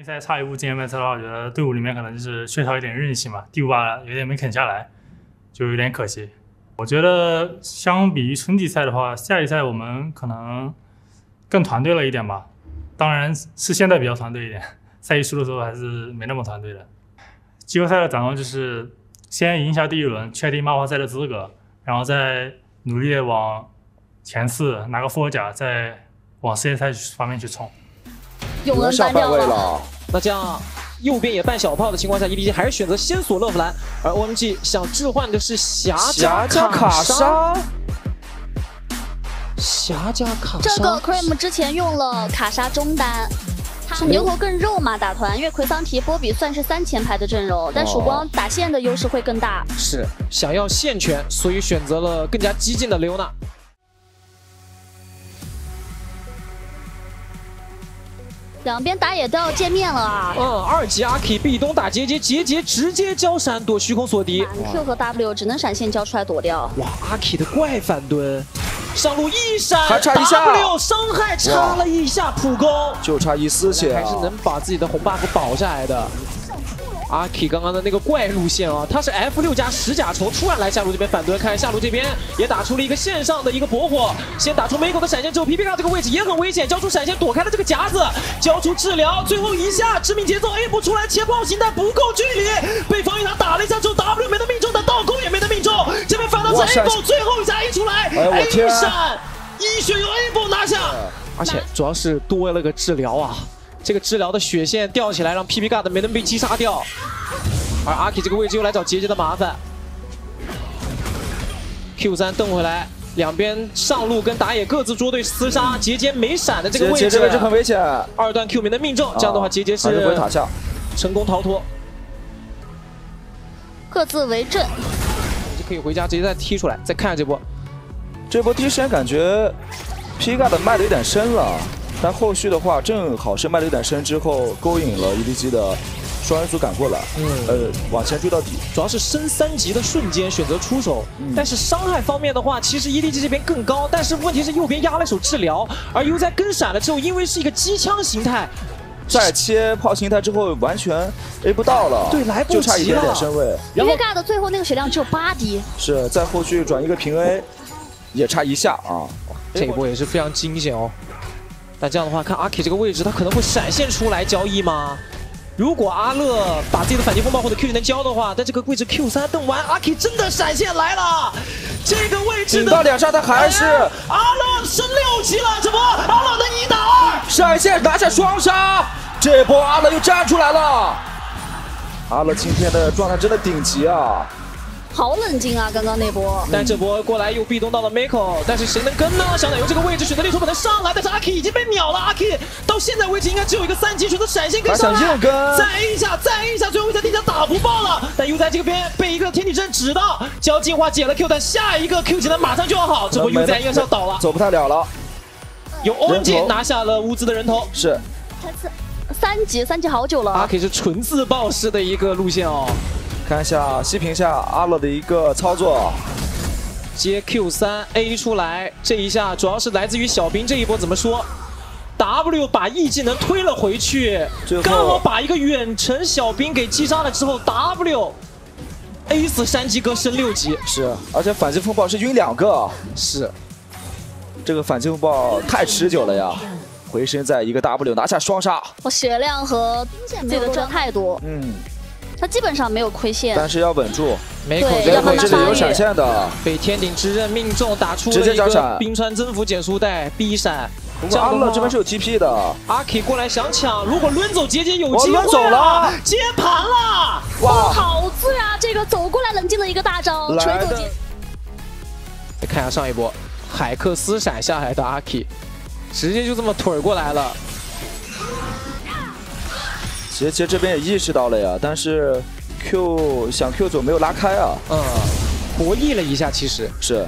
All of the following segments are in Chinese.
内塞差一步进前排侧的话，我觉得队伍里面可能就是缺少一点韧性嘛，第五把有点没啃下来，就有点可惜。我觉得相比于春季赛的话，夏季赛我们可能更团队了一点吧，当然是现在比较团队一点，赛季初的时候还是没那么团队的。季后赛的展望就是先赢下第一轮，确定漫画赛的资格，然后再努力往前四拿个副甲，再往世界赛方面去冲。永恩搬掉了，那这样右边也半小炮的情况下 ，EDG 还是选择先锁勒弗兰，而 OMG 想置换的是霞加卡莎。霞加卡莎，这个 Creme 之前用了卡莎中单，他牛头更肉嘛，打团，因为奎桑提、波比算是三前排的阵容，但曙光打线的优势会更大。是想要线权，所以选择了更加激进的刘娜。两边打野都要见面了啊！二级阿 K 壁咚打结节，结节直接交闪躲虚空锁敌。Q 和 W 只能闪现交出来躲掉。哇，阿 K 的怪反蹲，上路一闪，还差一下 ，W 伤害差了一下普攻，就差一丝血，还是能把自己的红 buff 保下来的。阿 K 刚刚的那个怪路线啊，他是 F6 加十甲虫，突然来下路这边反蹲，看下路这边也打出了一个线上的一个搏火，先打出 Mako 的闪现之后 ，PPK 这个位置也很危险，交出闪现躲开了这个夹子，交出治疗，最后一下致命节奏 A 不出来，前炮形态不够距离，被防御塔打了一下之后 ，W 没得命中，他倒钩也没得命中，这边反倒是 A 不，最后一下 A 出来、哎、，A 闪，一血由 A 不拿下，而且主要是多了个治疗啊。这个治疗的血线掉起来，让 PP 尬的没能被击杀掉，而阿 K 这个位置又来找结节的麻烦。Q3 蹬回来，两边上路跟打野各自捉对厮杀，结节没闪的这个位置，结节这个位置很危险。二段 Q 没能命中，这样的话结节是回塔下，成功逃脱。各自为阵，就可以回家直接再踢出来，再看这波。这波第一时间感觉 PP 尬的卖的有点深了。但后续的话，正好是卖了有点深之后，勾引了 EDG 的双人组赶过来，往前追到底。主要是升三级的瞬间选择出手，但是伤害方面的话，其实 EDG 这边更高，但是问题是右边压了手治疗，而 U 在跟闪了之后，因为是一个机枪形态，在切炮形态之后完全 A 不到了，对，来不及了，就差一点点身位。因为尬的最后那个血量只有8滴，是在后续转一个平 A， 也差一下啊，这一波也是非常惊险哦。但这样的话，看阿 K 这个位置，他可能会闪现出来交易吗？如果阿乐把自己的反击风暴或者 Q 能交的话，在这个位置 Q3 蹬完，阿 K 真的闪现来了。这个位置顶到两杀，他还是、阿乐升6级了，这波阿乐能1打2，闪现拿下双杀。这波阿乐又站出来了，阿乐今天的状态真的顶级啊！好冷静啊！刚刚那波，但这波过来又壁咚到了 Mako， 但是谁能跟呢？小奶油这个位置选择力冲把他上来，但是阿 K 已经被秒了。阿 K 到现在为止应该只有一个3级，选择闪现跟上来，再 A 一下，再 A 一下，最后一下地下打不爆了。但 U 在这个边被一个天体阵指到，交进化解了 Q， 但下一个 Q 技能马上就要好，这波 U 在应该是要倒了，走不太了了。由 OMG 拿下了乌兹的人头，是3级好久了。阿 K 是纯自爆式的一个路线哦。看一下细评一下阿乐的一个操作，接 Q3 A 出来，这一下主要是来自于小兵这一波怎么说 ？W 把 E 技能推了回去，刚好把一个远程小兵给击杀了之后 ，W A 死3级哥升6级，是，而且反击风暴是晕2个，是，这个反击风暴太持久了呀。回身在一个 W 拿下双杀，我血量和自己的赚太多，他基本上没有亏线，但是要稳住。Mako这里有闪现的，被天顶之刃命中，打出了一个冰川征服减速带 B 闪。阿乐这边是有 TP 的，阿 K 过来想抢，如果抡走结节有机会了，接盘了！哇，好自然，这个走过来冷静的一个大招，锤走结。再看一下上一波，海克斯闪下来的阿 K， 直接就这么腿过来了。杰杰这边也意识到了呀，但是 Q 想 Q 走没有拉开啊，博弈了一下，其实是。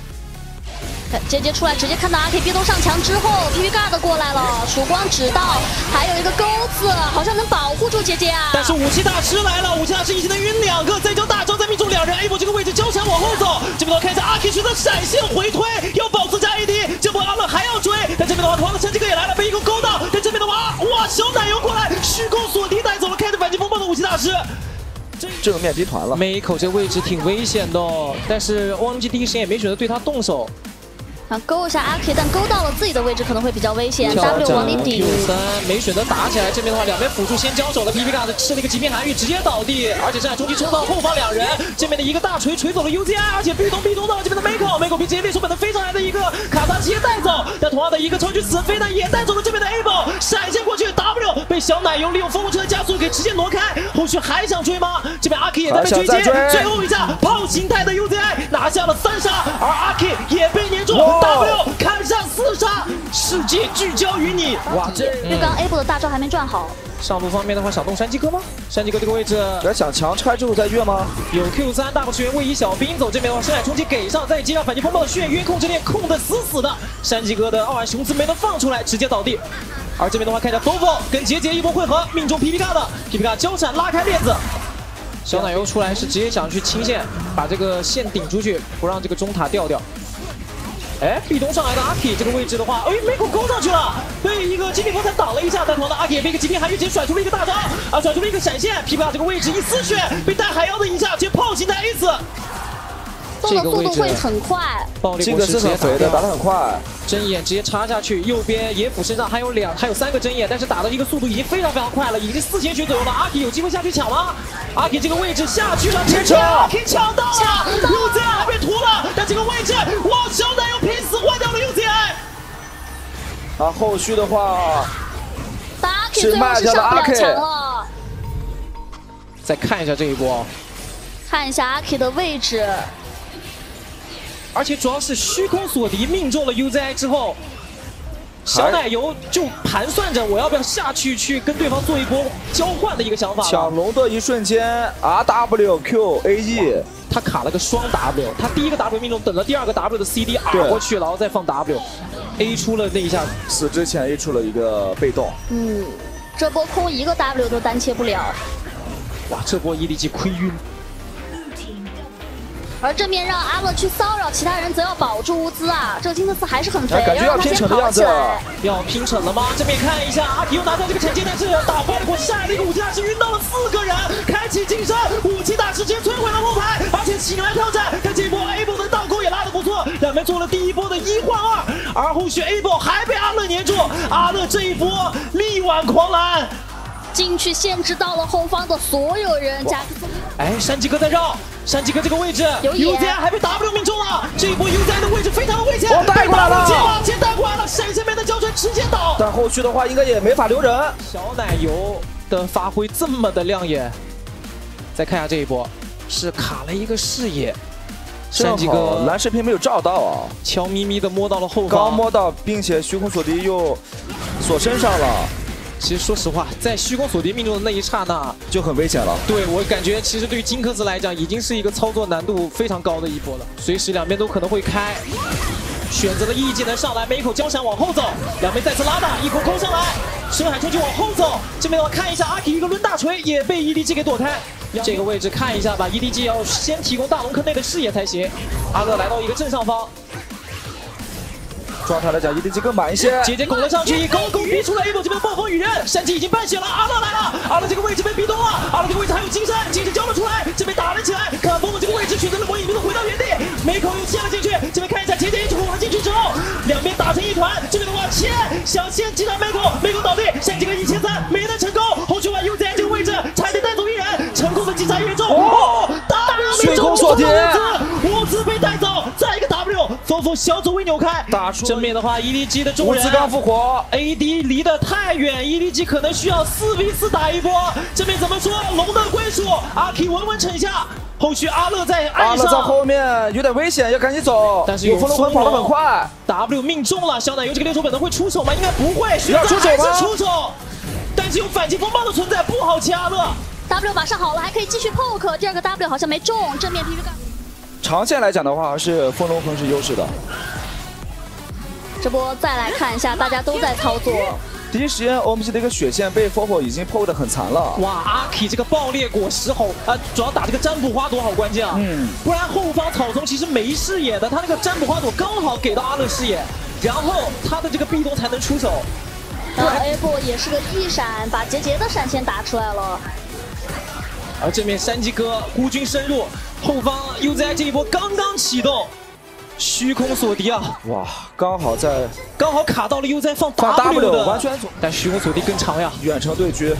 杰杰出来直接看到阿 K 壁咚上墙之后 ，PP 尬的过来了，曙光指到，还有一个钩子，好像能保护住杰杰啊。但是武器大师来了，武器大师一技能晕2个，再交大招再命中2人 ，A 波这个位置交闪往后走，这边的话看一下阿 K 选择闪现回推，要保自家 AD， 这波阿乐还要追，但这边的话同样的趁机哥也来了，被一个勾到，但这边的话哇小奶油过来，虚空锁敌的。大师。 这种面集团了，每一口这个位置挺危险的、哦，但是 OMG 第一时间也没选择对他动手，想勾一下阿 K， 但勾到了自己的位置可能会比较危险。W 往里顶，没选择打起来。这边的话，两边辅助先交手了 ，PP 大的吃了一个极品寒玉，直接倒地，而且在中期冲到后方两人，这边的一个大锤锤走了 UZI， 而且壁咚到了这边的 Mako 被直接被手本的飞上来的一个卡萨直接带走，但同样的一个超巨死飞呢也带走了这边的 Able， 闪现过去 W 被小奶油利用风车的加速给直接挪开，后续还想追吗？ 这边阿 K 也在被追击，最后一下炮形态的 UZI 拿下了3杀，而阿 K 也被粘住 ，W 砍上4杀，世界聚焦于你。哇，这对刚 Able 的大招还没转好。上路方面的话，想动山鸡哥吗？山鸡哥这个位置，想强拆之后再越吗？有 Q3 大部支援位移小兵走这边的话，深海冲击给上，再接上反击风暴的眩晕控制链控的死死的，山鸡哥的傲然雄姿没能放出来，直接倒地。 而这边的话，看一下 Fofo 跟杰杰一波汇合，命中 PP 大的 PP 大交闪拉开链子。小奶油出来是直接想去清线，把这个线顶出去，不让这个中塔掉掉。哎，壁咚上来的阿 K 这个位置的话，哎，没狗勾上去了，被一个极品风弹挡了一下，但同样的阿 K 也被一个极品寒玉直接甩出了一个大招，啊，甩出了一个闪现 ，PP 大这个位置一丝血被带海妖的一下，直接炮形态 A 死。 这个位置会很快，暴力博士直接打的，打得很快，针眼直接插下去。右边野辅身上还有3个针眼，但是打的一个速度已经非常非常快了，已经4000血左右了。阿 K 有机会下去抢吗？阿 K 这个位置下去了，直接阿 K 抢到了 ，UZI 还被屠了，但这个位置哇，小奶油拼死换掉了 UZI。啊，后续的话，阿 K 是卖掉了阿 K 了。再看一下这一波，看一下阿 K 的位置。 而且主要是虚空锁敌命中了 UZI 之后，小奶油就盘算着我要不要下去去跟对方做一波交换的一个想法。抢龙的一瞬间 ，RWQAE 他卡了个双 W， 他第一个 W 命中，等了第二个 W 的 CD 打过去，然后再放 W，A 出了那一下，死之前 A 出了一个被动。嗯，这波空一个 W 都单切不了。哇，这波 EDG 亏晕。 而正面让阿乐去骚扰其他人，则要保住物资啊！这个金特斯还是很肥，感觉要拼逞的样子，要拼逞了吗？这边看一下，阿皮又拿到这个惩戒，但是打败了我下一个武器大师，晕到了4个人，开启晋升，武器大师直接摧毁了后排，而且喜来跳战，看这一波 Able 的倒钩也拉得不错，两边做了第一波的1换2，而后续 Able 还被阿乐粘住，阿乐这一波力挽狂澜，进去限制到了后方的所有人，加哎，山鸡哥在绕。 山鸡哥这个位置 ，UZI 还被 W 命中了，这一波 UZI 的位置非常的危险，我带过来了，先带过来了，闪现边的胶锤直接倒，但后续的话应该也没法留人。小奶油的发挥这么的亮眼，再看一下这一波，是卡了一个视野，山鸡哥蓝视频没有照到啊，悄咪咪的摸到了后方，刚摸到，并且虚空锁敌又锁身上了。 其实说实话，在虚空锁敌命中的那一刹那就很危险了。对我感觉，其实对于金克斯来讲，已经是一个操作难度非常高的一波了。随时两边都可能会开，选择了 E 技能上来，每一口交闪往后走，两边再次拉大，一口扣上来，深海冲击往后走。这边的话看一下，阿 K 一个抡大锤也被 EDG 给躲开。这个位置看一下吧 ，EDG 要先提供大龙坑内的视野才行。阿乐来到一个正上方。 状态来讲，EDG 更满一些。姐姐拱了上去，高逼出来 ，Able 这边暴风雨刃，山鸡已经半血了，阿乐来了，阿乐这个位置被逼咚了，阿乐这个位置还有金山，金山交了出来，这边打了起来，卡风的这个位置选择了模拟冰冻回到原地，没口又切了进去，这边看一下姐姐一拱了进去之后，两边打成一团，这边的话切想先击杀没口，没口倒地，山鸡哥1300没能成功，后续玩 UZI 这个位置差一点带走一人，成功的击杀一人中，哦，W 命中锁敌，物资被带走，再一个 W， 风风小组被扭开，打出。 正面的话 ，EDG 的众人刚复活 ，AD 离得太远 ，EDG 可能需要4v4打一波。这边怎么说？龙的归属，阿 K 稳稳撑下。后续阿乐在岸上，阿乐在后面有点危险，要赶紧走。但是有风龙魂跑得很快 ，W 命中了。小奶油这个6手本能会出手吗？应该不会，要出手吗？出手，但是有反击风暴的存在，不好切阿乐。W 马上好了，还可以继续 poke。第二个 W 好像没中，正面 PP 杠。长线来讲的话，还是风龙魂是优势的。 这波再来看一下，大家都在操作。第一时间 ，OMG 的一个血线被 Fofo 已经破得很残了。哇，阿 K 这个爆裂果实好，主要打这个占卜花朵好关键啊。嗯，不然后方草丛其实没视野的，他那个占卜花朵刚好给到阿乐视野，然后他的这个壁咚才能出手。然后 Able 也是个一闪，把杰杰的闪现打出来了。而这边山鸡哥孤军深入，后方 UZI 这一波刚刚启动，虚空锁敌啊！哇，刚好卡到了 UZI 放 W 的，完全，但虚空锁敌更长呀。远程对狙，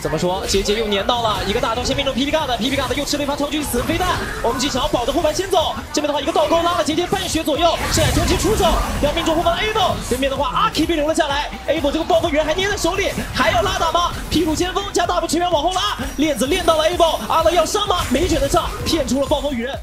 怎么说？杰杰又粘到了一个大招，先命中 PP 尬的 ，PP 尬的又吃了一发超巨死飞弹。我们只想要保着后排先走，这边的话一个倒钩拉了杰杰半血左右，闪冲击出手要命中后方 A 斗，对面的话阿 K 被留了下来 ，A 斗这个暴风雨还捏在手里，还要拉打吗？ 屁股先锋加 W 全员往后拉，链子链到了 Able， 阿乐要上吗？没选择上，骗出了暴风雨人。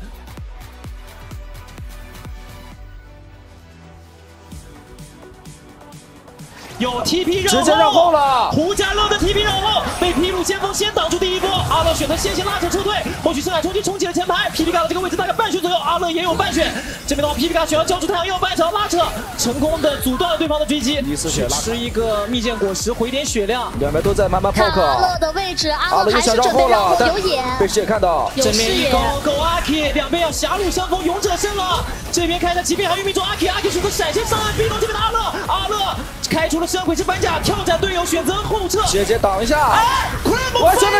有 TP 绕后，直接绕后了。胡家乐的 TP 绕后被皮鲁先锋先挡住第一波，阿乐选择先拉扯撤退，后续生产冲击冲起了前排。皮皮卡的这个位置大概半血左右，阿乐也有半血。这边的话，皮皮卡想要交出太阳，要半场拉扯，成功的阻断了对方的追击。一丝血拉，吃一个蜜饯果实回点血量。两边都在慢慢 poke。阿乐的位置，阿乐还是准备绕后有眼，被视野看到。正面一勾勾阿 K， 两边要狭路相逢，勇者胜了。这边开的疾病还有命中阿 K， 阿 K 选择闪现上岸逼到这边的阿乐，阿乐开出了。 神鬼之板甲跳斩队友，选择后撤。姐姐挡一下！哎，快进来！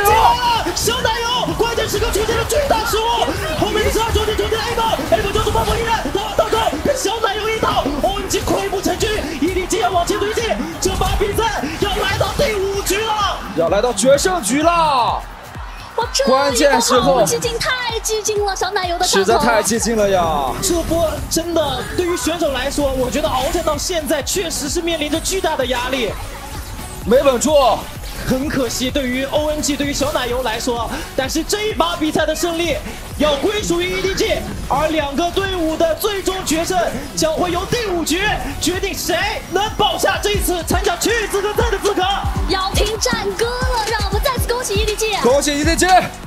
小奶油，关键时刻出现了巨大失误。后面的车重击 A 刀 ，A 刀就是暴风雨人，他往倒钩，跟小奶油一刀 ，OMG 溃不成军 ，EDG 要往前推进，这把比赛要来到第5局了，要来到决胜局了。 哇，这关键时候激进，太激进了！小奶油的实在太激进了呀！这波真的对于选手来说，我觉得鏖战到现在确实是面临着巨大的压力，没稳住，很可惜。对于 OMG， 对于小奶油来说，但是这一把比赛的胜利要归属于 EDG， 而两个队伍的最终决胜将会由第5局决定谁能保下这一次参加区域资格赛的资格。要听战歌了，让我们再次恭喜 EDG！ 恭喜EDG！